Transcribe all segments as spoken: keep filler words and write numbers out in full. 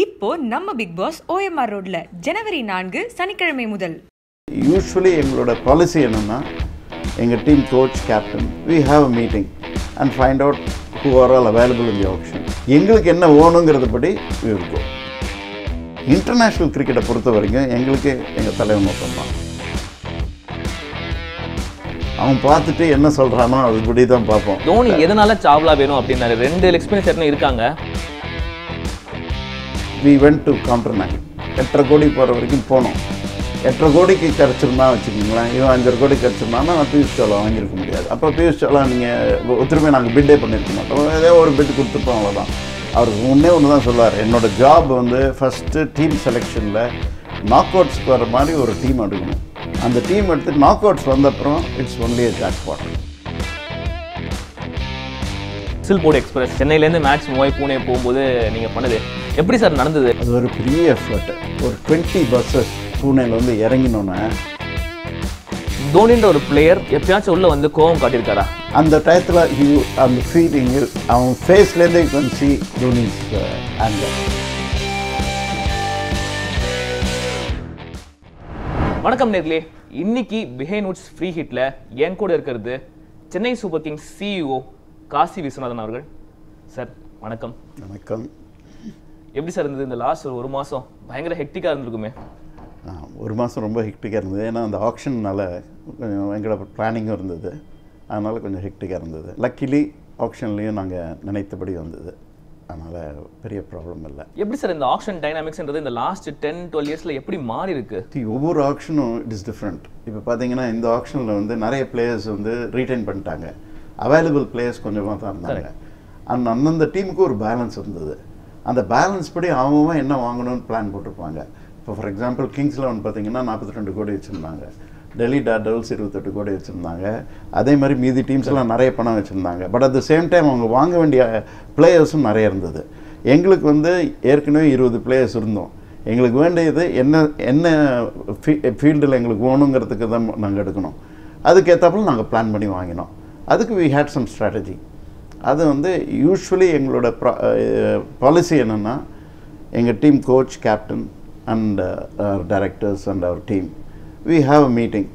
இப்போ நம்ம Big Boss O M R ரோட்ல ஜனவரி நான்கு சனிக்கிழமை முதல். யூஸ்வலி எங்களோட பாலிசி என்னன்னா, எங்க team coach captain we have a meeting and find out who are all available in the auction. எங்களுக்கு என்ன வேணும்ங்கிறது படி we will go. இன்டர்நேஷனல் கிரிக்கெட்டை பொறுத்த வரைக்கும் எங்களுக்கு எங்க தலைவர் நோக்கம் தான். அவன் பார்த்துட்டு என்ன சொல்றானோ அதுபடி தான் பார்ப்போம். தோனி எதனால சாவ்லா வேணும் அப்படின்னாரு. ரெண்டு எக்ஸ்பீரியன்ஸ் என்ன இருக்காங்க. We went to compromise. எட்டரை கோடி போகிற வரைக்கும் போனோம். எட்டரை கோடிக்கு கிடச்சிருந்தா வச்சுக்கோங்களேன், இவன் அஞ்சரை கோடி கிடச்சிருந்தான்னா நான் பியூஷ் சோலா வாங்கியிருக்க முடியாது. அப்போ பியூஷ் சோலா நீங்கள் ஒருத்தருமே நாங்கள் பிட்டே பண்ணியிருக்க மாட்டோம், ஏதோ ஒரு பிட் கொடுத்துருப்போம், அவ்வளோதான். அவர் முன்னே ஒன்று தான் சொல்லுவார், என்னோடய ஜாப் வந்து ஃபஸ்ட்டு டீம் செலெக்ஷனில் நாக் அவுட்ஸ் போகிற மாதிரி ஒரு டீம் எடுக்கணும். அந்த டீம் எடுத்து நாக் அவுட்ஸ் வந்த அப்புறம் இட்ஸ் ஒன்லி அ ஜாக்பாட். சில் போர்ட் எக்ஸ்பிரஸ் சென்னையிலேருந்து மேட்ச் மூவாய் பூனே போகும்போது நீங்கள் பண்ணது எப்படி சார் நடந்தது? அது ஒரு பெரிய எஃபர்ட். ஒரு டுவெண்ட்டி பஸ்ஸஸ் பூனேல வந்து இறங்கினோன்னே தோனின்ற ஒரு பிளேயர் எப்பயாச்சும் உள்ளே வந்து கோவம் காட்டியிருக்காரா? அந்த டயத்தில் ஹி அந்த ஃபீலிங் அவன் ஃபேஸ்லேருந்தே கன்சி தோனிஸ் ஆங்கர். வணக்கம் நேர்களே, இன்னைக்கு பிஹைண்ட் வுட்ஸ் ஃப்ரீ ஹிட்டில் என் கூட இருக்கிறது Chennai Super Kings C E O Kasi Viswanathan அவர்கள். சார் வணக்கம். வணக்கம். எப்படி சார் இருந்தது இந்த லாஸ்ட் ஒரு ஒரு மாதம்? பயங்கர ஹெக்டிக்காக இருந்திருக்குமே. ஒரு மாதம் ரொம்ப ஹெக்டிக்காக இருந்தது, ஏன்னா அந்த ஆக்ஷன்னால் கொஞ்சம் எங்களோட பிளானிங்கும் இருந்தது, அதனால் கொஞ்சம் ஹெக்டிக்காக இருந்தது. லக்கிலி ஆக்ஷன்லேயும் நாங்கள் நினைத்தபடி வந்தது, அதனால் பெரிய ப்ராப்ளம் இல்லை. எப்படி சார் இந்த ஆக்ஷன் டைனாமிக்ஸ்ன்றது இந்த லாஸ்ட் டென் டுவெல் இயர்ஸில் எப்படி மாறி இருக்குது? ஒவ்வொரு ஆக்ஷனும் இட் இஸ் டிஃப்ரெண்ட். இப்போ பார்த்தீங்கன்னா இந்த ஆக்ஷனில் வந்து நிறைய பிளேயர்ஸ் வந்து ரீட்டைன் பண்ணிட்டாங்க, அவைலபிள் பிளேயர்ஸ் கொஞ்சமாக தான் இருந்தாங்க. அந்த அந்தந்த டீமுக்கு ஒரு பேலன்ஸ் இருந்தது, அந்த பேலன்ஸ் படி அவங்க என்ன வாங்கணும்னு பிளான் போட்டிருப்பாங்க. இப்போ ஃபார் எக்ஸாம்பிள் கிங்ஸ் லெவன் பார்த்தீங்கன்னா நாற்பத்தி ரெண்டு கோடி வச்சுருந்தாங்க, டெல்லி டேர் டெவல்ஸ் இருபத்தெட்டு கோடி வச்சுருந்தாங்க, அதே மாதிரி மீதி டீம்ஸ்லாம் நிறைய பணம் வச்சுருந்தாங்க. But at the same time அவங்க வாங்க வேண்டிய பிளேயர்ஸும் நிறைய இருந்தது. எங்களுக்கு வந்து ஏற்கனவே இருபது பிளேயர்ஸ் இருந்தோம், எங்களுக்கு வேண்டியது என்ன என்ன ஃபீ ஃபீல்டில் எங்களுக்கு வேணுங்கிறதுக்கு தான் நாங்கள் எடுக்கணும், அதுக்கேற்றாப்புல நாங்கள் பிளான் பண்ணி வாங்கினோம். அதுக்கு we had some strategy. அது வந்து யூஸ்வலி எங்களோட பாலிசி என்னென்னா, எங்கள் team coach captain and our directors and our team we have a meeting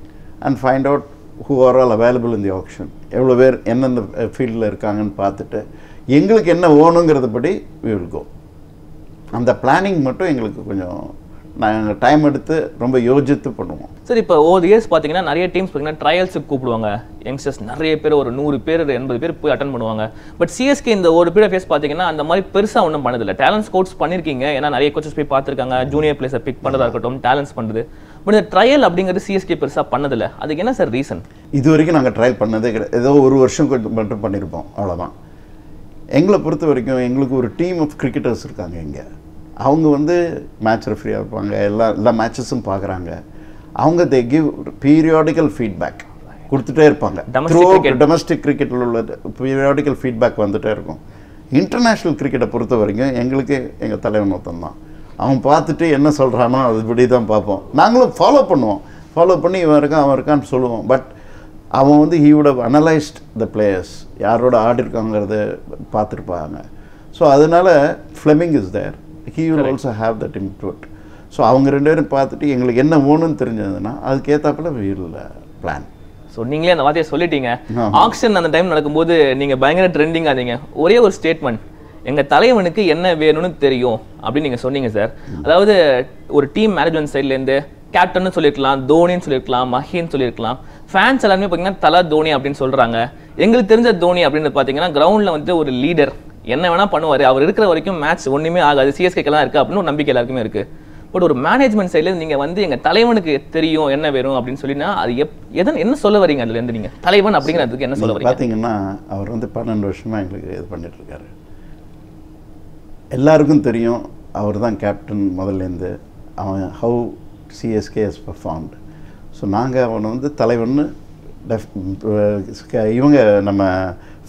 and find out who are all available in the auction. எவ்வளோ பேர் எந்தெந்த ஃபீல்டில் இருக்காங்கன்னு பார்த்துட்டு எங்களுக்கு என்ன வேணுங்கிறது படி we will go. அந்த பிளானிங் மட்டும் எங்களுக்கு கொஞ்சம் நாங்கள் டைம் எடுத்து ரொம்ப யோசித்து பண்ணுவோம். சார் இப்போ ஓவர் இயர்ஸ் பார்த்தீங்கன்னா நிறைய டீம்ஸ் பார்த்தீங்கன்னா ட்ரையல்ஸுக்கு கூப்பிடுவாங்க, யங்ஸ்டர்ஸ் நிறைய பேர் ஒரு நூறு பேர் எண்பது பேர் போய் அட்டன் பண்ணுவாங்க. பட் சிஎஸ்கே இந்த ஒரு பீரியட் ஃபேஸ் பார்த்தீங்கன்னா அந்த மாதிரி பெருசாக ஒன்றும் பண்ணதில்லை. டேலண்ட் கோட்ஸ் பண்ணியிருக்கீங்க, ஏன்னா நிறைய கோச்சஸ் போய் பார்த்துருக்காங்க, ஜூனியர் பிளேயர்ஸை பிக் பண்ணுறதா இருக்கட்டும் டேலண்ட்ஸ் பண்ணுறது. பட் இந்த ட்ரையல் அப்படிங்கிறது சிஎஸ்கே பெருசாக பண்ணதில்லை, அதுக்கு என்ன சார் ரீசன்? இது வரைக்கும் நாங்கள் ட்ரையல் பண்ணதே கிடையாது, ஏதோ ஒரு வருஷம் மட்டும் பண்ணியிருப்போம், அவ்வளோதான். எங்களை பொறுத்த வரைக்கும் எங்களுக்கு ஒரு டீம் ஆஃப் கிரிக்கெட்டர்ஸ் இருக்காங்க, இங்கே அவங்க வந்து மேட்ச் ரெஃப்ரியாக இருப்பாங்க, எல்லா எல்லா மேட்சஸும் பார்க்குறாங்க, அவங்க தே கிவ் பீரியாடிக்கல் ஃபீட்பேக் கொடுத்துட்டே இருப்பாங்க. த்ரூ டொமஸ்டிக் கிரிக்கெட்டில் உள்ள பீரியாடிக்கல் ஃபீட்பேக் வந்துகிட்டே இருக்கும். இன்டர்நேஷ்னல் கிரிக்கெட்டை பொறுத்த வரைக்கும் எங்களுக்கு எங்கள் தலைவர் நோக்கம் தான், அவன் பார்த்துட்டு என்ன சொல்கிறானோ அதுபடி தான் பார்ப்போம். நாங்களும் ஃபாலோ பண்ணுவோம், ஃபாலோ பண்ணி இவன் இருக்கான் அவன் இருக்கான்னு சொல்லுவோம். பட் அவன் வந்து he would have analysed the players, யாரோட ஆடி இருக்காங்கிறத பார்த்துருப்பாங்க. ஸோ அதனால் Fleming is there, he will Correct. also have that input. So அவங்க ரெண்டு பேரும் பார்த்துட்டு எங்களுக்கு என்ன வேணும்னு தெரிஞ்சதுன்னா அதுக்கேற்றாப்புல வீரில் பிளான். ஸோ நீங்களே அந்த வார்த்தையை சொல்லிட்டீங்க. ஆக்ஷன் அந்த டைம் நடக்கும்போது நீங்கள் பயங்கர ட்ரெண்டிங் ஆனீங்க. ஒரே ஒரு ஸ்டேட்மெண்ட், எங்கள் தலைவனுக்கு என்ன வேணும்னு தெரியும் அப்படின்னு நீங்கள் சொன்னீங்க சார். அதாவது ஒரு டீம் மேனேஜ்மெண்ட் சைட்லேருந்து கேப்டன்னு சொல்லியிருக்கலாம், தோனின்னு சொல்லியிருக்கலாம், மஹின்னு சொல்லியிருக்கலாம். ஃபேன்ஸ் எல்லாருமே பார்த்தீங்கன்னா தலா தோனி அப்படின்னு சொல்கிறாங்க. எங்களுக்கு தெரிஞ்ச தோனி அப்படின்னு பார்த்தீங்கன்னா கிரவுண்டில் வந்து ஒரு லீடர், என்ன வேணால் பண்ணுவார், அவர் இருக்கிற வரைக்கும் மேட்ச் ஒன்றுமே ஆகாது, சிஎஸ்கேக்கெல்லாம் இருக்குது அப்படின்னு ஒரு நம்பிக்கை எல்லாருக்குமே இருக்குது. பட் ஒரு மேனேஜ்மெண்ட் சைட்லேருந்து நீங்கள் வந்து எங்கள் தலைவனுக்கு தெரியும் என்ன வேணும் அப்படின்னு சொல்லினா அது எப் எதன் என்ன சொல்ல வரீங்க? அதுலேருந்து நீங்கள் தலைவன் அப்படிங்கிறதுக்கு என்ன சொல்ல வரீங்க? பார்த்தீங்கன்னா அவர் வந்து பன்னெண்டு வருஷமாக எங்களுக்கு இது பண்ணிகிட்ருக்காரு, எல்லாருக்கும் தெரியும் அவர் தான் கேப்டன் முதல்லேருந்து, அவன் how CSK has performed. So நாங்கள் அவனை வந்து தலைவன்னு டெஃப் இவங்க நம்ம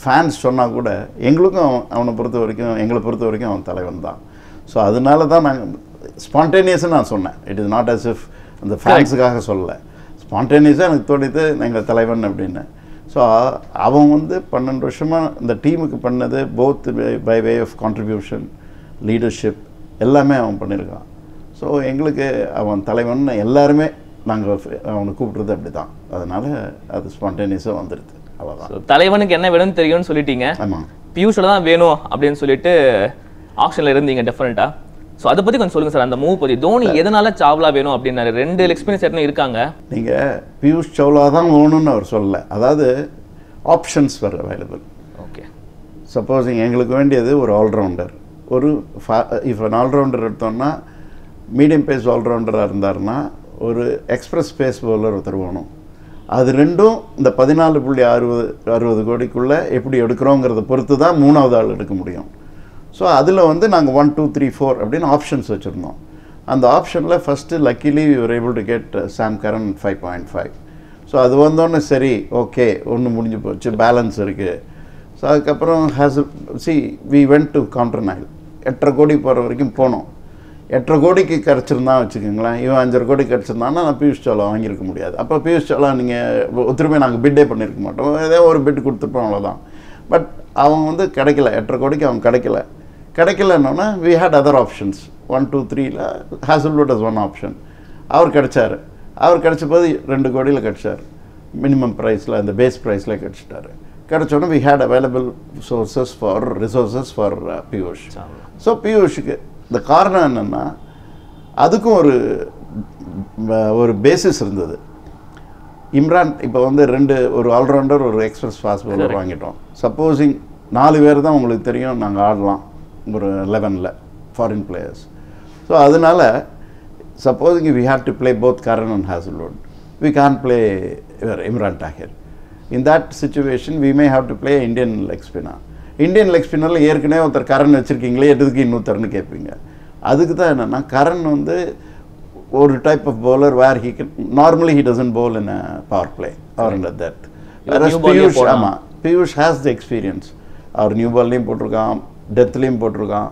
ஃபேன்ஸ் சொன்னால் கூட எங்களுக்கும் அவன் அவனை பொறுத்த வரைக்கும் எங்களை பொறுத்த வரைக்கும் அவன் தலைவன் தான். ஸோ அதனால தான் நாங்கள் ஸ்பான்டேனியஸாக நான் சொன்னேன், it is not as if அந்த ஃபேன்ஸுக்காக சொல்லலை, ஸ்பான்டேனியஸாக எனக்கு தோணித்து எங்கள் தலைவன் அப்படின்னு. ஸோ அவன் வந்து பன்னெண்டு வருஷமாக இந்த டீமுக்கு பண்ணது both by way of contribution, leadership எல்லாமே அவன் பண்ணிருக்கான் சோ எங்களுக்கு அவன் தலைவன் எல்லாரும் நாங்க அவனை கூப்பிடுறது அப்படிதான் அதனால அது ஸ்பான்டேனியஸா வந்திருது அவ்வளவுதான் சோ தலைவனுக்கு என்ன வேணும்னு தெரியும்னு சொல்லிட்டீங்க ஆமா பியூஷ்ல தான் வேணும் அப்படினு சொல்லிட்டு ஆக்ஷன்ல இருந்தீங்க டிஃபரண்டா சோ அத பத்தி கொஞ்சம் சொல்லுங்க சார் அந்த மூவ் பத்தி தோனி எதனால சாவ்லா வேணும் அப்படினாரு ரெண்டு எக்ஸ்பீரியன்ஸ் ஏற்கனவே இருக்காங்க நீங்க பியூஷ் சாவ்லா தான் வேணும்னு அவர் சொல்லல அதாவது options were available okay supposing engalukku vendiyadhu or all rounder or if an all rounder edthona medium pace all rounder ah irundarna or express pace bowler uthiruvanu adu rendum inda fourteen point six sixty kodikulla eppadi edukkromngradha poruthu dhaan moonavathu aal edukkamudiyum so adula vande naanga one two three four appdin options vechirundom and the option la first luckily we were able to get uh, Sam Curran five point five so adu vandona seri okay onnu mudinju pochu balance irukku so adukaprom has see we went to counter nile eight kodi pora varaikum ponom eight kodi ku kadachirundha vechukengla ivan five kodi kadachirundana na Piyush Chawla vaangirukka mudiyadhu appo Piyush Chawla neenga othirume naanga bid panirukka matom edha oru bid kuduthupom avladhaan but avan vandu kedaikala eight kodi ku avan kedaikala kedaikala na we had other options one two three la Hazlewood is one option avar kedachaaru அவர் கிடச்சபோது ரெண்டு கோடியில் கிடச்சார் minimum ப்ரைஸில் அந்த base ப்ரைஸில் கிடச்சிட்டாரு கிடச்சோடனே we had available sources for resources for Piyush so பியூஷுக்கு இந்த காரணம் என்னென்னா அதுக்கும் ஒரு ஒரு பேசிஸ் இருந்தது இம்ரான் இப்போ வந்து ரெண்டு ஒரு ஆல்ரவுண்டர் ஒரு எக்ஸ்பிரஸ் ஃபாஸ்ட் பவுலர் வாங்கிட்டோம் சப்போஸிங் நாலு பேர் தான் உங்களுக்கு தெரியும் நாங்கள் ஆடலாம் ஒரு லெவனில் ஃபாரின் பிளேயர்ஸ் ஸோ அதனால் supposing if we have to play both Curran and Hazlewood we can't play Imran Tahir in that situation we may have to play Indian leg spinner Indian leg spinner la yerkane othar Curran vechirkingle edukku innothar nu kepinga adukku da enna na Curran undu or type of bowler where he can, normally he doesn't bowl in a power play or in that whereas Piyush ama Piyush has the experience our new ball lim potrukam death lim potrukam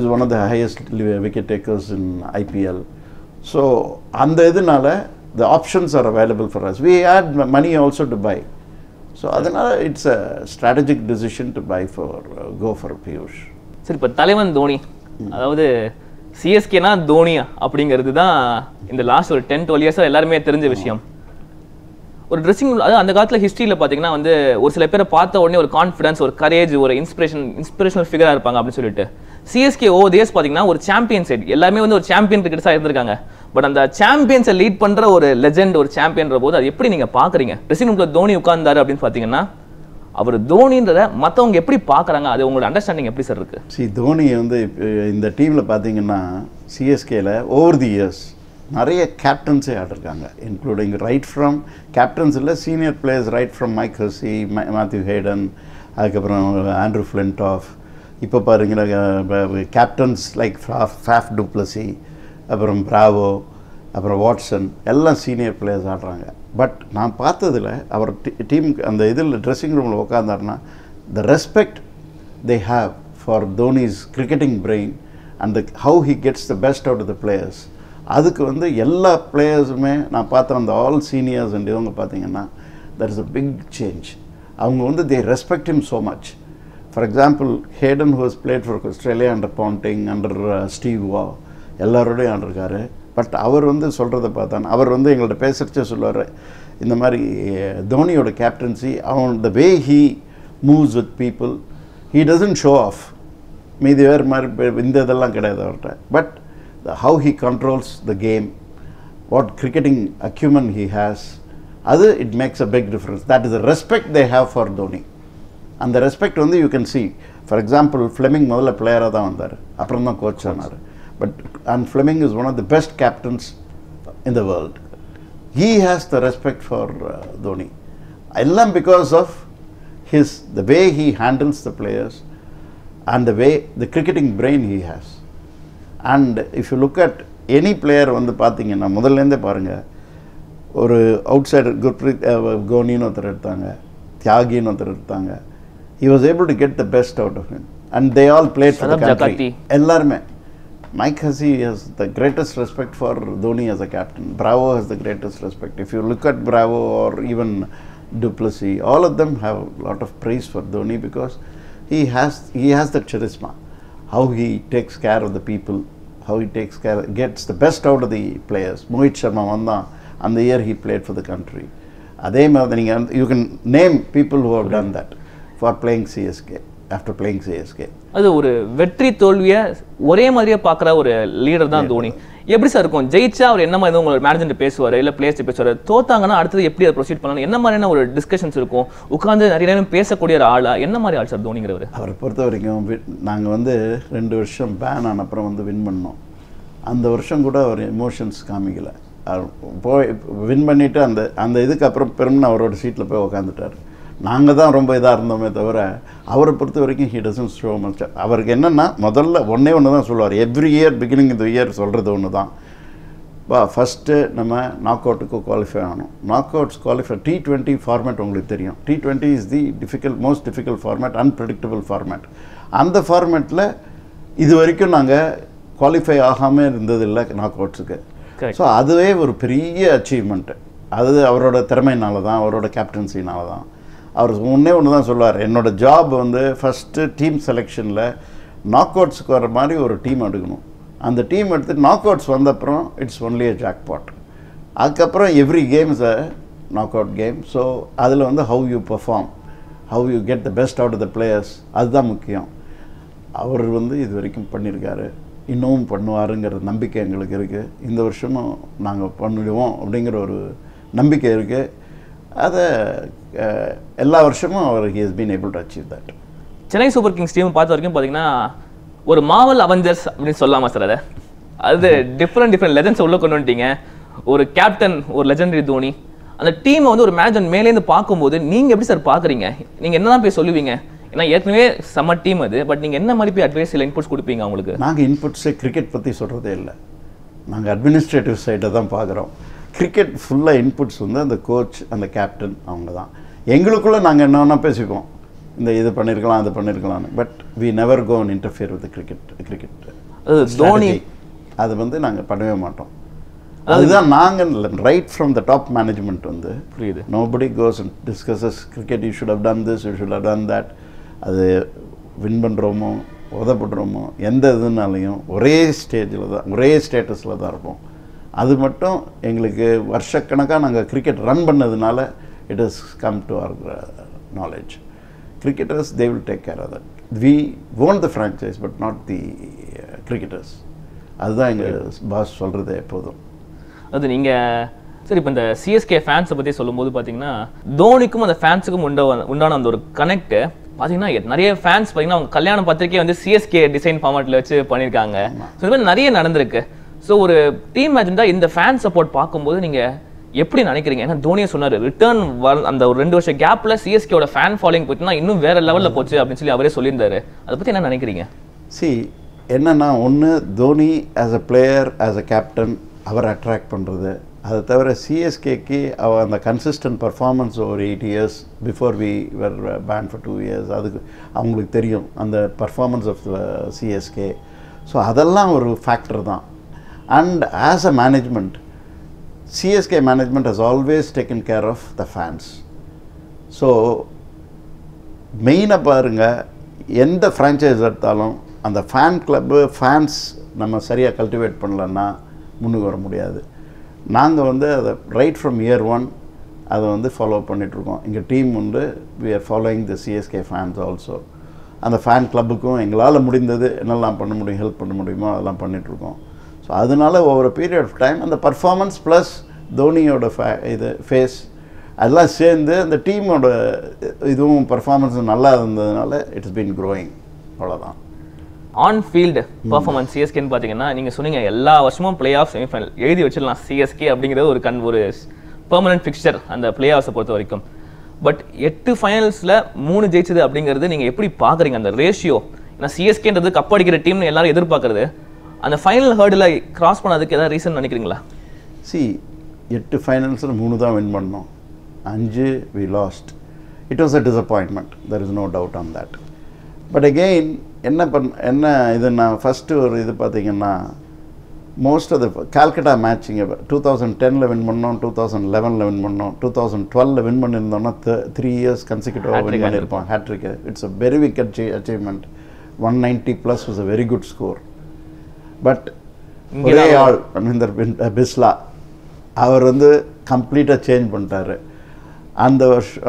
is one of the highest wicket takers in I P L so and idunala the options are available for us we had money also to buy so adanal it's a strategic decision to buy for uh, go for Piyush sir ipo Talevan Dhoni adavadhu C S K na Dhoni abingiradhu da in the last or ten twelve years ellarume therinja vishayam or dressing room adha andha kaatla history la pathina vande or sila pera paatha odane or confidence or courage or inspiration inspirational figure ah irpanga appdi solittu C S K over the years பாத்தீங்கன்னா ஒரு champion side எல்லாமே வந்து ஒரு champion கிரிக்கெட்டர்ஸா இருந்திருக்காங்க but அந்த சாம்பியன்ஸை lead பண்ற ஒரு legend ஒரு சாம்பியன்ற போது அது எப்படி நீங்க பாக்குறீங்க ட்ரெஸ்ஸிங் ரூம்ல தோனி உட்கார்ந்தாரு அப்படினு பாத்தீங்கன்னா அவர் தோனின்றத மத்தவங்க எப்படி பாக்குறாங்க அது உங்களோட அண்டர்ஸ்டாண்டிங் எப்படி சார் இருக்கு see தோனி வந்து இந்த டீம்ல பாத்தீங்கன்னா C S K ல ஓவர் தி இயர்ஸ் நிறைய கேப்டன்ஸே ஆடிருக்காங்க இன்க்ளூடிங் ரைட் ஃப்ரம் கேப்டன்ஸ்ல senior players right from Mike Hussey Matthew Hayden அதுக்கப்புறம் ஆண்ட்ரூ ஃபிளின்டாஃப் இப்போ பாருங்கள் captains like Faf du Plessis அப்புறம் பிராவோ அப்புறம் வாட்சன் எல்லாம் சீனியர் பிளேயர்ஸ் ஆடுறாங்க பட் நான் பார்த்ததில் அவர் டீம் அந்த இதில் ட்ரெஸ்ஸிங் ரூமில் உட்காந்தாருன்னா the respect they have for Dhoni's cricketing brain and how he gets the best out of the players அதுக்கு வந்து எல்லா பிளேயர்ஸுமே நான் பார்த்தேன் அந்த ஆல் சீனியர்ஸ் அண்ட் இவங்க பார்த்தீங்கன்னா that is a big change அவங்க வந்து they respect him so much for example Hayden who has played for Australia under Ponting under uh, Steve Waugh எல்லாரோடையும் ஆண்டிருக்காரு பட் அவர் வந்து சொல்கிறத பார்த்தான அவர் வந்து எங்கள்கிட்ட பேசுகிறச்சே சொல்லுவார் இந்த மாதிரி தோனியோட கேப்டன்சி அவன் the way he moves with people he doesn't show off மீதி வேறு மாதிரி இந்த இதெல்லாம் கிடையாது அவர்கிட்ட but how he controls the game what cricketing acumen he has அது it makes a big difference that is a respect they have for Dhoni and the respect only you can see for example Fleming modala player ah da vandar appuram da coach aanar but and Fleming is one of the best captains in the world he has the respect for uh, Dhoni allam because of his the way he handles the players and the way the cricketing brain he has and if you look at any player vandu pathina modala ende parunga oru outsider Gurpreet Goni nu othar edtanga Tyagi nu othar edtanga he was able to get the best out of him and they all played for the country ellarme Mike Hussey has the greatest respect for Dhoni as a captain Bravo has the greatest respect if you look at Bravo or even du Plessis all of them have a lot of praise for Dhoni because he has he has that charisma how he takes care of the people how he takes care, gets the best out of the players. Mohit Sharma Vanda, and the year he played for the country. You can name people who have done that for playing C S K, after playing C S K. That's a leader than Dhoni. எப்படி sir இருக்கும் ஜெயிச்சா அவர் என்ன மாதிரி உங்க manager பேசுவாரா இல்ல players பேசுவாரா தோத்தாங்கன்னா அடுத்து எப்படி அத ப்ரோசீட் பண்ணலாம் என்ன மாதிரியான ஒரு டிஸ்கஷன்ஸ் இருக்கும் உட்கார்ந்து நிறைய நேரம் பேசக்கூடிய ஒரு ஆளா என்ன மாதிரி ஆள் சார் தோனிங்கறவர் அவர் பொறுத்தவரைக்கும் நாங்க வந்து ரெண்டு வருஷம் பேன் ஆன அப்புறம் வந்து வின் பண்ணோம் அந்த வருஷம் கூட அவர் எமோஷன்ஸ் காமிக்கல வின் பண்ணிட்டு அந்த அந்த இதுக்கு அப்புறம் பெரும்னா அவரோட சீட்ல போய் உட்கார்ந்துட்டார் நாங்க தான் ரொம்ப இதா இருந்தோமே தவிர அவரை பொறுத்தவரைக்கும் he doesn't show much அவருக்கு என்னன்னா முதல்ல ஒண்ணே ஒண்ணு தான் சொல்வார் every year beginning of the year சொல்றது ஒண்ணுதான் பா ஃபர்ஸ்ட் நம்ம நாக் அவுட்க்கு குவாலிஃபை ஆனோம் knockouts qualify T twenty format உங்களுக்கு தெரியும் T twenty is the difficult most difficult format unpredictable format அந்த ஃபார்மட்ல இதுவரைக்கும் நாங்க குவாலிஃபை ஆகாம இருந்தது இல்ல நாக் அவுட்ஸ்க்கு சோ அதுவே ஒரு பெரிய அச்சீவ்மென்ட் அது அவரோட திறமையினால தான் அவரோட கேப்டன்சினால தான் அவர் ஒண்ணே ஒண்ணு தான் சொல்றார் என்னோட ஜாப் வந்து ஃபர்ஸ்ட் டீம் செலெக்ஷன்ல நாக் அவுட்ஸ்க்கு வர மாதிரி ஒரு டீம் எடுக்கணும் அந்த டீம் எடுத்து நாக் அவுட்ஸ் வந்த அப்புறம் இட்ஸ் ஒன்லி a jackpot அதுக்கு அப்புறம் every game is a knockout game so அதுல வந்து how you perform how you get the best out of the players அதுதான் முக்கியம் அவர் வந்து இது வரைக்கும் பண்ணிருக்காரு இன்னும் பண்ணுவாருங்கற நம்பிக்கை எங்களுக்கு இருக்கு இந்த வருஷமும் நாங்க பண்ணுவோம் அப்படிங்கற ஒரு நம்பிக்கை இருக்கு அது எல்லா வருஷமும் அவர் he has been able to achieve that Chennai Super Kings team பார்த்த வரைக்கும் பாத்தீங்கன்னா ஒரு மார்வல் அவெஞ்சர்ஸ் அப்படி சொல்லாம சார் அத அது டிஃபரண்ட் டிஃபரண்ட் லெஜெண்ட்ஸ் உள்ள கொண்டு வந்துட்டீங்க ஒரு கேப்டன் ஒரு லெஜெண்டரி தோனி அந்த டீம் வந்து ஒரு மேஜன் மேலே இருந்து பாக்கும்போது நீங்க எப்படி சார் பாக்குறீங்க நீங்க என்னதான் போய் சொல்லுவீங்க ஏனா ஏற்கனவே சம டீம் அது பட் நீங்க என்ன மாதிரி போய் அட்வைஸ் இல்ல இன்புட்ஸ் கொடுப்பீங்க அவங்களுக்கு நாங்க இன்புட்ஸ் கிரிக்கெட் பத்தி சொல்றதே இல்ல நாங்க அட்மினிஸ்ட்ரேட்டிவ் சைட தான் பாக்குறோம் கிரிக்கெட் ஃபுல்லா இன்புட்ஸ் வந்து அந்த கோச் அந்த கேப்டன் அவங்கதான் எங்களுக்குள்ள நாங்க என்னன்னா பேசிப்போம் இந்த இது பண்ணிரலாம் அது பண்ணிரலாம்னு but we never go and interfere with the cricket cricket Dhoni அது வந்து நாங்க பண்ணவே மாட்டோம் அதுதான் நாங்க right from the top management வந்து புரியுது nobody goes and discusses cricket you should have done this you should have done that அது வின் பண்றோமோ ஓதப்படுறோமோ எந்த இதுனாலயும் ஒரே ஸ்டேஜ்ல தான் ஒரே ஸ்டேட்டஸ்ல தான் இருப்போம் அது மட்டும் எங்களுக்கு ವರ್ಷக்கணக்கா நாங்க cricket run பண்ணதுனால it has come to our uh, knowledge cricketers they will take care of that we want the franchise but not the uh, cricketers அதுதான் எங்க பாஸ் சொல்றது எப்போதும் அது நீங்க சரி இப்ப இந்த C S K fans பத்தி சொல்லும்போது பாத்தீங்கன்னா தோனிக்கும் அந்த ஃபேன்ஸ்க்கும் உண்டான அந்த ஒரு கனெக்ட் பாத்தீங்கன்னா நிறைய ஃபேன்ஸ் பாத்தீங்கன்னா அவங்க கல்யாண பத்திரிக்கை வந்து C S K டிசைன் ஃபார்மட்ல வச்சு பண்ணிருக்காங்க சோ இது மாதிரி நிறைய நடந்துருக்கு சோ ஒரு டீம் மேட்ச்ல இந்த ஃபேன் சப்போர்ட் பாக்கும்போது நீங்க எப்படி நினைக்கிறீங்க ஏன்னா தோனியே சொன்னாரு ரிட்டர்ன் அந்த ஒரு ரெண்டு வருஷ கேப்ல C S K ஓட ஃபேன் ஃபாலோயிங் போயிட்டுனா இன்னும் வேற லெவல்ல போச்சு அப்படி சொல்லி அவரே சொல்லியிருந்தாரு அத பத்தி என்ன நினைக்கிறீங்க see என்னன்னா ஒன்னு Dhoni as a player as a captain அவர் அட்ராக்ட் பண்றது அத தவிர C S K க்கு அவ அந்த consistent performance over eight years before we were banned for two years அதுக்கு அவங்களுக்கு தெரியும் அந்த performance of the C S K so அதெல்லாம் ஒரு ஃபேக்டர் தான் and as a management C S K management has always taken care of the fans. So, main paranga, yenda franchise arthalum, and the fan club fans, nama sariya cultivate panla na munnuvar mudiyadu. Nanga vande right from year one, adu vande follow pannitrukom. Inga team undu we are following the C S K fans also, and the fan club ku engalala mudindadhu ennalam panna mudiyum help panna mudiyumo adha pannitrukom. So adunala over a period of time and the performance plus Dhoni oda fa face alla send the team oda idum performance nalla irundadunala it's been growing avladha on field performance C S K nu pathina neenga soninga ella varsham playoff semi final edhi vechidalam C S K abingiradhu oru kan oru permanent fixture and the playoffs portha varaikum but eight finals la three jeichadhu abingiradhu neenga eppadi paakringa and the ratio na C S K endradhu cup adikira team nu ellarum edirpaakradhu And the final hurdle I cross பண்ணதுக்கு ஏதாவது reason நினைக்கிறீங்களா see eight ஃபைனல்ஸ்ல three தான் win பண்ணோம் five we lost it was a disappointment there is no doubt on that but again என்ன என்ன இது நான் ஃபர்ஸ்ட் ஒரு இது பாத்தீங்கன்னா most of the Calcutta matching twenty ten ல வின் பண்ணோம் twenty eleven ல வின் பண்ணோம் twenty twelve ல வின் பண்ணிருந்தோம்னா three years consecutive win பண்ணிருப்போம் hat trick it's a very big achievement one ninety plus was a very good score But ஒரே ஆள் மகேந்தர் பிஸ்லா அவர் வந்து கம்ப்ளீட்டாக சேஞ்ச் பண்ணிட்டார். அந்த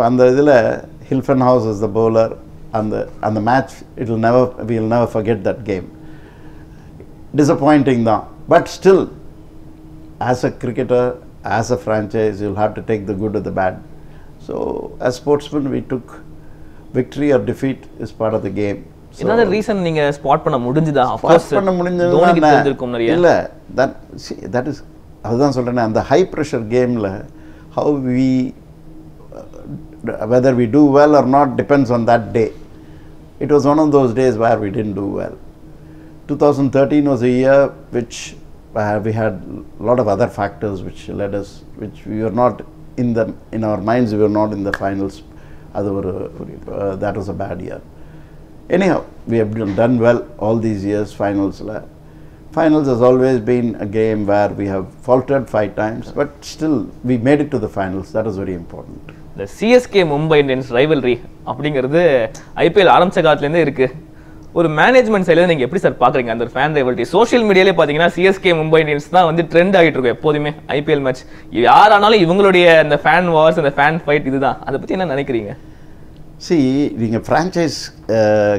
அந்த இதில் Hilfenhaus is the bowler. அந்த அந்த match it will never we will never forget that game. Disappointing தான், but still as a cricketer, as a franchise, you will have to take the good of the bad. So as sportsman we took victory or defeat is part of the game. என்னது reason நீங்க spot பண்ண முடிஞ்சதா? Of course பண்ண முடிஞ்சது. தோனிக்கு தெரிஞ்சிருக்கும் நிறைய. இல்ல தட் தட் இஸ் அதுதான் சொல்றேனே, அந்த ஹை பிரஷர் கேம்ல how we whether we do well or not depends on that day. It was one of those days where we didn't do well. twenty thirteen was a year which uh, we had a lot of other factors which led us, which we were not in the in our minds we were not in the finals. That was uh, that was a bad year. Anyhow, we have done well all these years. Finals, finals has always been a game where we have faltered five times, but still we made it to the finals. That is very important. The C S K Mumbai Indians rivalry, அப்படிங்கிறது I P L ஆரம்பிச்ச காலத்துல இருந்தே இருக்கு. ஒரு management சைடுல நீங்க எப்படி sir பாக்குறீங்க அந்த ஃபேன் ரைவல்ரி? சோஷியல் மீடியால பாத்தீங்கன்னா C S K Mumbai Indians தான் வந்து ட்ரெண்ட் ஆகிட்டு இருக்கு எப்போதுமே. I P L மேட்ச் யாரானாலும் இவங்களுடைய அந்த ஃபேன் வார்ஸ், அந்த ஃபேன் ஃபைட், இதுதான். அதை பத்தி என்ன நினைக்கிறீங்க? See, being a franchise, uh,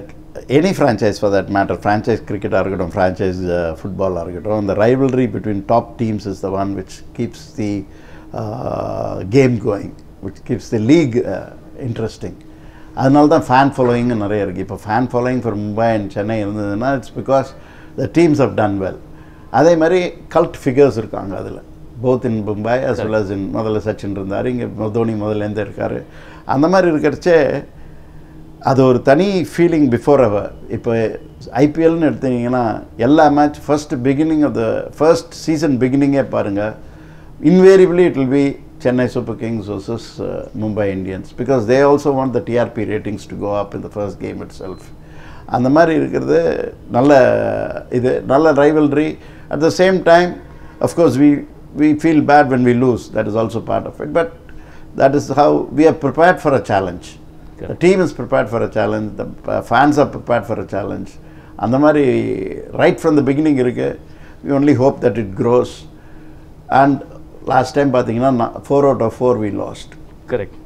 any franchise for that matter, franchise cricket argument, franchise uh, football argument, the rivalry between top teams is the one which keeps the uh, game going, which keeps the league uh, interesting. Adnal da fan following nare irukku. Ipo fan following for Mumbai and Chennai irundadna it's because the teams have done well. Adhe mari cult figures irukanga adula, both in Mumbai as well as in modala Sachin irundar, inge Dhoni modala endha irkaru. அந்த மாதிரி இருக்கிறச்சே அது ஒரு தனி feeling before அவர். இப்போ ஐபிஎல்னு எடுத்துக்கிட்டிங்கன்னா எல்லா match first beginning of the first season பிகினிங்கே பாருங்கள், invariably it will be Chennai Super Kings versus Mumbai Indians, because they also want the TRP ratings to go up in the first game itself. அந்த மாதிரி இருக்கிறது நல்ல இது நல்ல rivalry. At the same time of course we we feel bad when we lose, that is also part of it. But that is how we are prepared for a challenge. Okay. The team is prepared for a challenge, the uh, fans are prepared for a challenge. And the mari right from the beginning irukku, we only hope that it grows. And last time pathina four out of four we lost. Correct.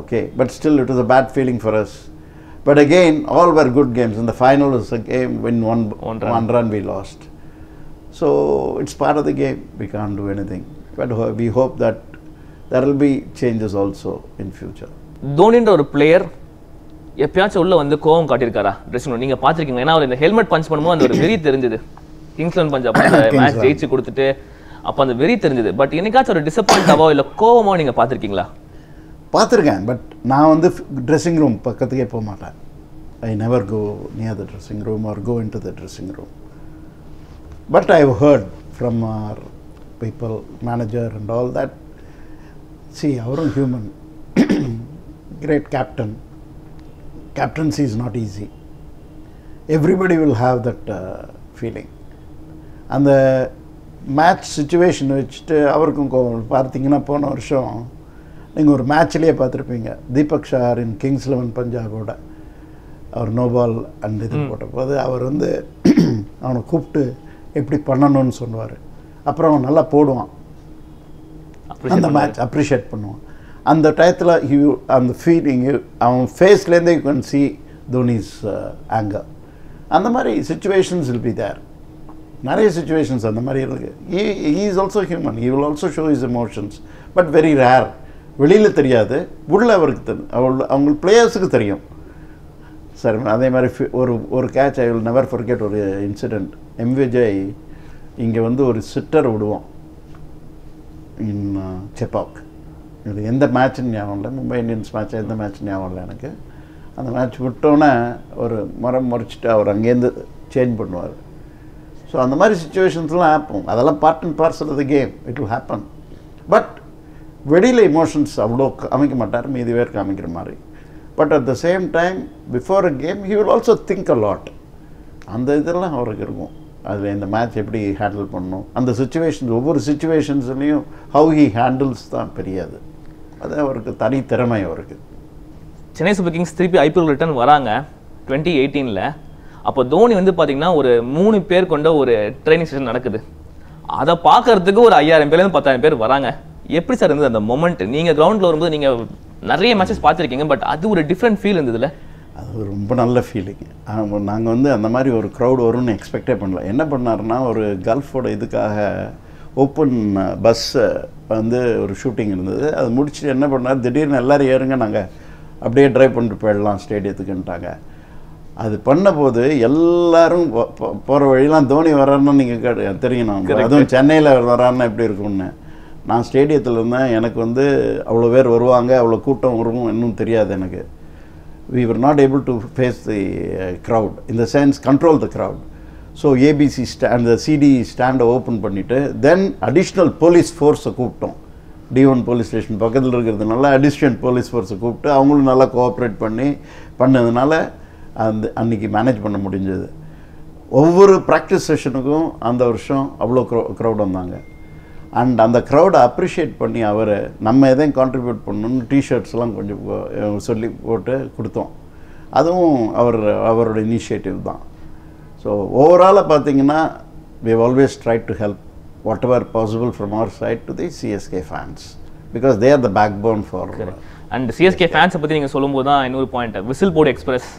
Okay, but still it was a bad feeling for us. But again, all were good games. In the final was a game when one one run, one run we lost. So it's part of the game, we can't do anything. But we hope that there will be changes also in future. தோனின்ற ஒரு player எப்பயாச்சும் உள்ள வந்து கோவம் காட்டியிருக்காரா dressing room? நீங்கள் பார்த்துருக்கீங்க. ஏன்னா அவர் இந்த ஹெல்மெட் பஞ்ச் பண்ணும்போது அந்த ஒரு வெறி தெரிஞ்சது, கிங்ஸ் லெவன் பஞ்சாப் மேட்ச் ஜெயிச்சு கொடுத்துட்டு, அப்போ அந்த வெறி தெரிஞ்சது. பட் என்னைக்காச்சும் ஒரு டிசப்பாயிண்டாவோ இல்லை கோவமோ நீங்கள் பார்த்துருக்கீங்களா? பார்த்துருக்கேன், பட் நான் வந்து ட்ரெஸ்ஸிங் ரூம் பக்கத்துக்கே போக மாட்டேன். I never go near the dressing room or go into the dressing room. But I have heard from our people, manager and all that. See, our own human, great captain, captaincy is not easy. Everybody will have that uh, feeling. And the match situation which avarkum koval pathingina pona varsham neenga or match liye paathirpeenga, Deepak Shahar in Kings eleven Punjab oda avar no ball and idu potta bodhu avar undu avana kooptu eppadi pannanum nu solvaru, appuram avan nalla poduvan. அந்த match appreciate பண்ணுவான். அந்த டயத்தில் you அந்த feeling அவன் ஃபேஸ்லேருந்தே you can see Dhoni's anger. அந்த மாதிரி situations will be there. நிறைய சுச்சுவேஷன்ஸ் அந்த மாதிரி இருக்குது. He he is also human, he will also show his emotions, but very rare. வெளியில் தெரியாது, உள்ள அவருக்கு தெரியும், அவள் அவங்க பிளேயர்ஸுக்கு தெரியும் சார். அதே மாதிரி ஒரு ஒரு catch I will never forget ஒரு இன்சிடெண்ட். எம் விஜய் இங்கே வந்து ஒரு சிட்டர் விடுவோம் இன் செபாக். இது எந்த மேட்சுன்னு ஞாபகம் இல்லை, மும்பை இந்தியன்ஸ் மேட்ச் எந்த மேட்ச் ஞாபகம் இல்லை எனக்கு. அந்த மேட்ச் விட்டோன்னே ஒரு முறை முறைச்சிட்டு அவர் அங்கேருந்து சேஞ்ச் பண்ணுவார். ஸோ அந்த மாதிரி சுச்சுவேஷன்ஸ்லாம் ஆப்போம். அதெல்லாம் part and parcel of the game, it will happen. But வெளியில் இமோஷன்ஸ் அவ்வளோ காமிக்க மாட்டார், மீதி பேர் காமிக்கிற மாதிரி. But at the same time before a game he will also think a lot. அந்த இதெல்லாம் அவருக்கு இருக்கும், அதில் இந்த மேட்ச் எப்படி ஹேண்டில் பண்ணணும், அந்த சுச்சுவேஷன்ஸ் ஒவ்வொரு சுச்சுவேஷன்ஸ்லேயும் ஹவு ஹி ஹேண்டில்ஸ் தான் பெரியாது. அது அவருக்கு தனி திறமை அவருக்கு. சென்னை சூப்பர் கிங்ஸ் திருப்பி ஐபிஎல் ரிட்டர்ன் வராங்க டுவெண்ட்டி எயிட்டீனில். அப்போ தோனி வந்து பார்த்திங்கன்னா ஒரு மூணு பேர் கொண்ட ஒரு ட்ரைனிங் செஷன் நடக்குது. அதை பார்க்கறதுக்கு ஒரு ஐயாயிரம் பேர்லேருந்து பத்தாயிரம் பேர் வராங்க. எப்படி சார் இருந்தது அந்த மொமெண்ட்? நீங்கள் கிரவுண்டில் வரும்போது நீங்கள் நிறைய மேட்சஸ் பார்த்துருக்கீங்க, பட் அது ஒரு டிஃப்ரெண்ட் ஃபீல் இருந்ததுல. அது ரொம்ப நல்ல ஃபீலிங். நாங்கள் வந்து அந்த மாதிரி ஒரு க்ரௌட் வரும்னு எக்ஸ்பெக்டே பண்ணல. என்ன பண்ணாருன்னா ஒரு கல்ஃபோட இதுக்காக ஓப்பன் பஸ்ஸை வந்து ஒரு ஷூட்டிங் இருந்தது, அது முடிச்சுட்டு என்ன பண்ணார், திடீர்னு எல்லோரும் ஏறுங்க நாங்கள் அப்படியே ட்ரைவ் பண்ணிட்டு போயிடலாம் ஸ்டேடியத்துக்குன்ட்டாங்க. அது பண்ணபோது எல்லாரும் போகிற வழியெலாம் தோனி வரான்னு நீங்கள் கேட்டு தெரியும், நான் அதுவும் சென்னையில் வரான்னா எப்படி இருக்கும்னு. நான் ஸ்டேடியத்தில் இருந்தேன், எனக்கு வந்து அவ்வளோ பேர் வருவாங்க, அவ்வளோ கூட்டம் வரும் இன்னும் தெரியாது எனக்கு. we were not able to face the uh, crowd, in the sense control the crowd. So A B C stand, the C D stand open பண்ணிட்டு then additional police force கூப்பிட்டோம். D one police station பக்கத்தில் இருக்கிறதுனால additional police force கூப்பிட்டு அவங்களும் நல்லா cooperate பண்ணி பண்ணதுனால அந்த அன்றைக்கி மேனேஜ் பண்ண முடிஞ்சது. ஒவ்வொரு ப்ராக்டிஸ் செஷனுக்கும் அந்த வருஷம் அவ்வளோ க்ரௌ க்ரௌட் வந்தாங்க. அண்ட் அந்த க்ரௌடை அப்ரிஷியேட் பண்ணி அவர் நம்ம எதையும் கான்ட்ரிபியூட் பண்ணணும்னு டிஷர்ட்ஸ்லாம் கொஞ்சம் சொல்லி போட்டு கொடுத்தோம். அதுவும் அவர் அவரோட இனிஷியேட்டிவ் தான். ஸோ ஓவராலாக பார்த்தீங்கன்னா we have always tried to help whatever possible from our side to the C S K fans, because they are the backbone for. And C S K ஃபேன்ஸை பற்றி நீங்கள் சொல்லும்போது தான் இன்னொரு பாயிண்ட், விசில் போர்டு எக்ஸ்பிரஸ்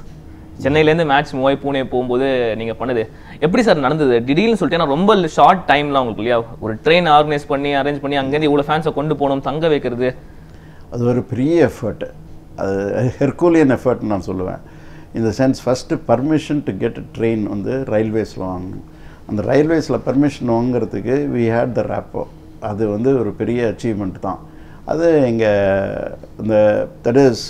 சென்னையிலேருந்து match மூவாய் பூனே போகும்போது நீங்கள் பண்ணது எப்படி சார் நடந்தது? திடீர்னு சொல்லிட்டு நான் ரொம்ப ஷார்ட் டைம்லாம் உங்களுக்கு இல்லையா, ஒரு ட்ரெயின் ஆர்கனைஸ் பண்ணி அரேஞ்ச் பண்ணி அங்கேருந்து இவ்வளோ ஃபேன்ஸை கொண்டு போகணும், தங்க வைக்கிறது, அது ஒரு பெரிய எஃபர்ட். அது ஹெர்கூலியன் எஃபர்ட்னு நான் சொல்லுவேன். இந்த sense first permission to get train வந்து ரயில்வேஸில் வாங்கணும். அந்த ரயில்வேஸில் பர்மிஷன் வாங்கிறதுக்கு வி ஹேட் த ரேப்போ, அது வந்து ஒரு பெரிய அச்சீவ்மெண்ட் தான். அது எங்கள் இந்த தட் இஸ்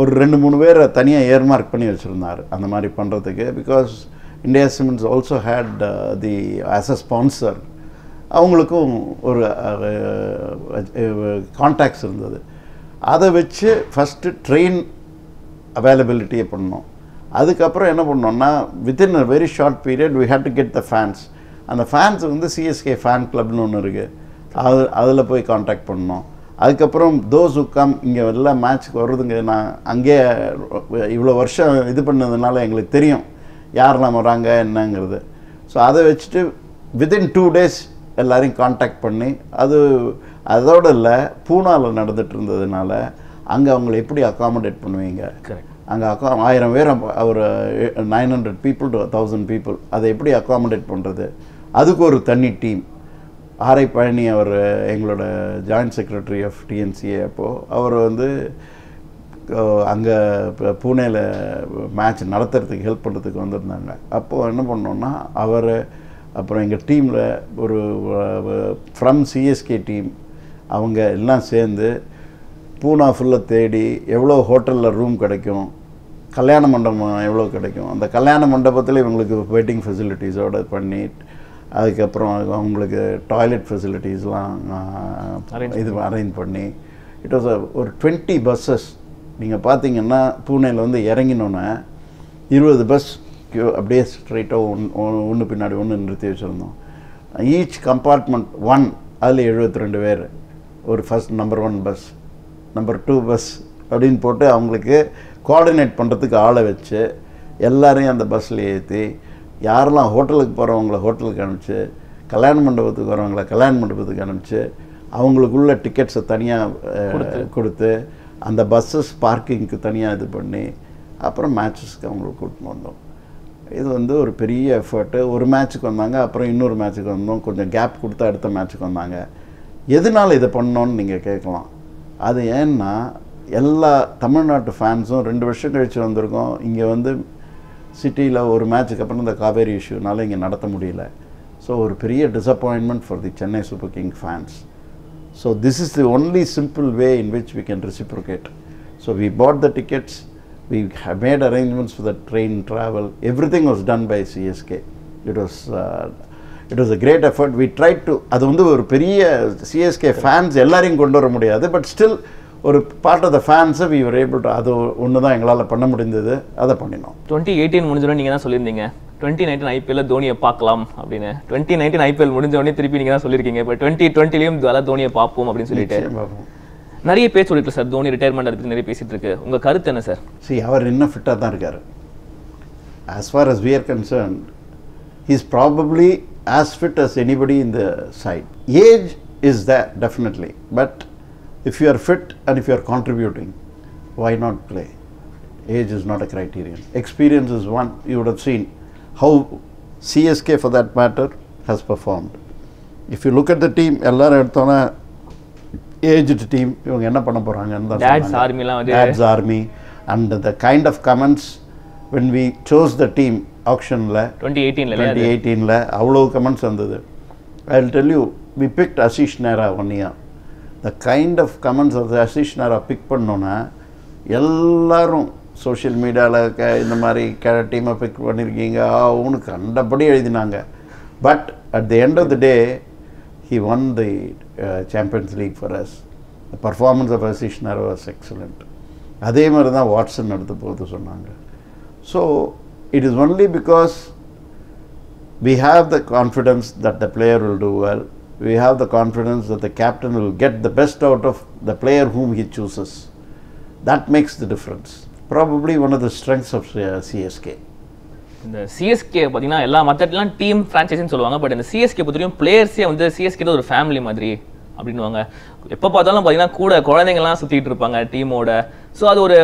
ஒரு ரெண்டு மூணு பேரை தனியாக ஏர்மார்க் பண்ணி வச்சுருந்தார் அந்த மாதிரி பண்ணுறதுக்கு. Because India Cements also had the as a sponsor, அவங்களுக்கும் ஒரு கான்டாக்ட்ஸ் இருந்தது. அதை வச்சு ஃபஸ்ட்டு ட்ரெயின் அவைலபிலிட்டியே பண்ணோம். அதுக்கப்புறம் என்ன பண்ணோன்னா within a very short period we had to get the fans. அந்த ஃபேன்ஸ் வந்து C S K ஃபேன் கிளப்னு ஒன்று இருக்குது, அது அதில் போய் கான்டாக்ட் பண்ணோம். அதுக்கப்புறம் தோஸ் உக்காம் இங்கே எல்லாம் மேட்ச்சுக்கு வருதுங்க, நான் அங்கே இவ்வளோ வருஷம் இது பண்ணதுனால எங்களுக்கு தெரியும் யாரெல்லாம் வராங்க என்னங்கிறது. ஸோ அதை வச்சுட்டு வித்தின் டூ டேஸ் எல்லோரையும் காண்டாக்ட் பண்ணி, அது அதோட இல்லை பூனாவில் நடந்துகிட்டு இருந்ததுனால அங்கே அவங்கள எப்படி அக்காமடேட் பண்ணுவீங்க, அங்கே அக்கா ஆயிரம் பேர் ஒரு nine hundred people two thousand people அதை எப்படி அக்காமடேட் பண்ணுறது, அதுக்கு ஒரு தனி டீம். ஆரை பழனி அவர் எங்களோட joint secretary of T N C A அப்போது, அவர் வந்து அங்கே பூனேயில் மேட்ச் நடத்துறதுக்கு ஹெல்ப் பண்ணுறதுக்கு வந்திருந்தாங்க. அப்போது என்ன பண்ணோன்னா அவர் அப்புறம் எங்கள் டீமில் ஒரு from C S K team அவங்க எல்லாம் சேர்ந்து பூனா ஃபுல்லாக தேடி எவ்வளோ ஹோட்டலில் ரூம் கிடைக்கும், கல்யாண மண்டபம் எவ்வளோ கிடைக்கும், அந்த கல்யாண மண்டபத்தில் இவங்களுக்கு வெயிட்டிங் ஃபெசிலிட்டிஸோடு பண்ணி அதுக்கப்புறம் அவங்களுக்கு டாய்லெட் ஃபெசிலிட்டிஸ்லாம் இது அரேஞ்ச் பண்ணி இட் வாஸ் ஒரு டுவெண்ட்டி பஸ்ஸஸ். நீங்கள் பார்த்தீங்கன்னா பூனேயில் வந்து இறங்கினோன்னே இருபது பஸ் அப்படியே ஸ்ட்ரைட்டாக ஒன்று ஒன்று பின்னாடி ஒன்று நிறுத்தி வச்சுருந்தோம். ஈச் கம்பார்ட்மெண்ட் ஒன், அதில் எழுபத்தி ரெண்டு பேர், ஒரு first number one bus number two bus அப்படின்னு போட்டு அவங்களுக்கு கோஆர்டினேட் பண்ணுறதுக்கு ஆளை வச்சு எல்லாரையும் அந்த பஸ்ஸில் ஏற்றி யாரெல்லாம் ஹோட்டலுக்கு போகிறவங்கள ஹோட்டலுக்கு அனுப்பிச்சு, கல்யாண மண்டபத்துக்கு வரவங்கள கல்யாண மண்டபத்துக்கு அனுப்பிச்சு, அவங்களுக்குள்ள டிக்கெட்ஸை தனியாக கொடுத்து அந்த பஸ்ஸஸ் பார்க்கிங்க்கு தனியாக இது பண்ணி அப்புறம் மேட்சஸ்க்கு அவங்களுக்கு கூட்டின்னு வந்தோம். இது வந்து ஒரு பெரிய எஃபர்ட்டு. ஒரு மேட்ச்சுக்கு வந்தாங்க, அப்புறம் இன்னொரு மேட்ச்சுக்கு வந்தோம், கொஞ்சம் கேப் கொடுத்து அடுத்த மேட்ச்சுக்கு வந்தாங்க. எதனால் இதை பண்ணோன்னு நீங்கள் கேட்கலாம். அது ஏன்னா எல்லா தமிழ்நாட்டு ஃபேன்ஸும் ரெண்டு வருஷம் கழித்து வந்திருக்கோம். இங்கே வந்து சிட்டியில் ஒரு மேட்சுக்கு அப்புறம் இந்த காவேரி இஷ்யூனால இங்கே நடத்த முடியல. ஸோ ஒரு பெரிய disappointment for the Chennai Super King fans. So this is the only simple way in which we can reciprocate. So we bought the tickets, we have made arrangements for the train travel, everything was done by C S K. It was it was a great effort. We try to அது வந்து ஒரு பெரிய C S K fans எல்லாரையும் கொண்டு வர முடியாது, but still ஒரு part of the ஃபேன்ஸை வி வர் ஏபிள் டு, அது ஒன்று தான் எங்களால் பண்ண முடிந்தது, அதை பண்ணினோம். டுவெண்ட்டி எயிட்டீன் முடிஞ்சோடனே நீங்கள் தான் சொல்லியிருந்தீங்க டுவெண்ட்டி நைன்டீன் ஐபிஎல்ல தோனியை பார்க்கலாம் அப்படின்னு. டுவெண்ட்டி நைன்டீன் ஐபிஎல் முடிஞ்சோடனே திருப்பி நீங்கள் தான் சொல்லியிருக்கீங்க இப்போ டுவெண்ட்டி டுவெண்ட்டிலையும் நல்லா தோனியை பார்ப்போம் அப்படின்னு சொல்லிட்டு நிறைய பேர் சொல்லிட்டு சார் தோனி ரிட்டையர்மெண்ட் அதுக்கு நிறைய பேசிகிட்டு இருக்கு. உங்கள் கருத்து என்ன சார்? சி, அவர் இன்னும் ஃபிட்டாக தான் இருக்கார். As far as we are concern, he is probably as fit as anybody in the side. Age is there definitely, but if you are fit and if you are contributing, why not play? Age is not a criterion. Experience is one. You would have seen how C S K, for that matter, has performed. If you look at the team, all aged team, Dad's Army, Dad's Army, and the kind of comments when we chose the team auction twenty eighteen, twenty eighteen la, comments andhadhu. I'll tell you, we picked Ashish Nehra one year. The kind of comments of the Ashish Nehra pick pannona, ellarum social media la in the mari carrot team pick pannirkinga. But at the end of the day, he won the uh, Champions League for us. The performance of Ashish Nehra was excellent. Adhe maradha Watson naduthu podhu sonnanga. So it is only because we have the confidence that the player will do well. We have the confidence that the captain will get the best out of the player whom he chooses. That makes the difference. Probably one of the strengths of uh, C S K. In the C S K, all the team franchise, but in the C S K, players are C S K a family. So, a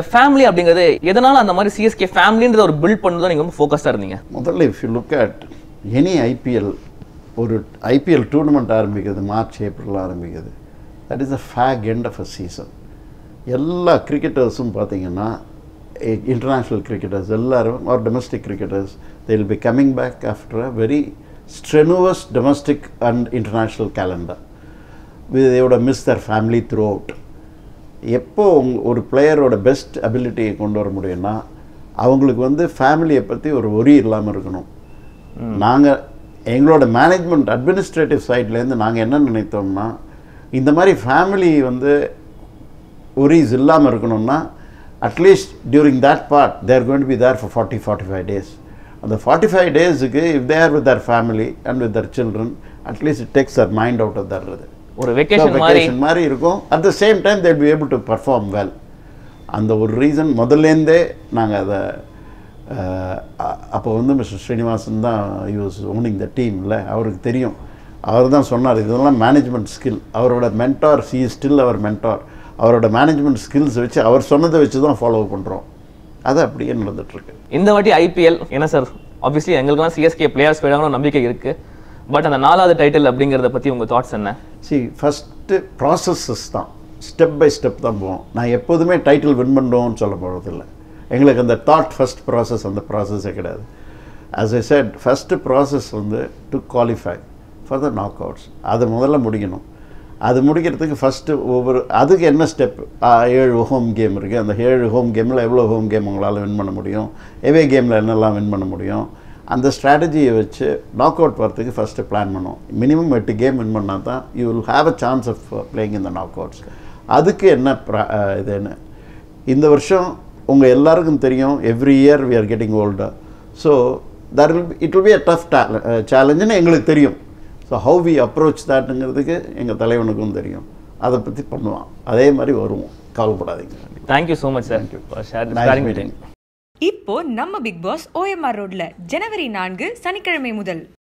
family, C S K family build. If you look at any I P L, or I P L tournament March, April, that is the fag end of a season. All cricketers, international cricketers, or domestic cricketers, they will be coming back after a very strenuous domestic and international calendar. They would have missed their family throughout. When a player has the best ability, they have a family that has the management administrative side, we thought that family, at least during that part, they are going to be there for forty to forty-five days. And the forty-five days, if they are with their family and with their children, at least it takes their mind out of their or a vacation. So, vacation mari. At the same time, they will be able to perform well. And the reason, Madalende, Nanga, Uh, Mister Srinivasan, he was owning the team. Management skill. Our mentor, he is still our mentor. Our management skills, which our son of the follow up. That's the trick. In the I P L, sir, obviously, C S K players are but on the title, thoughts? See, first process is step by step. I will title win. The thought first process and the process. As I said, first process is to qualify for the knockouts. That's the first step. First over. That's the step. The home game. The home game is home game. The away game win. And the strategy which knockout is first plan. Minimum eight game win, you will have a chance of playing in the knockouts. That's the in the version. Every year we are getting older, so that will be, it will be a tough uh, challenge. So how we approach that, thank you so much, sir. Thank you for sharing. Nice meeting. Now, we are Big Boss O M R Road, January fourth, Sanikazhamai Mudal.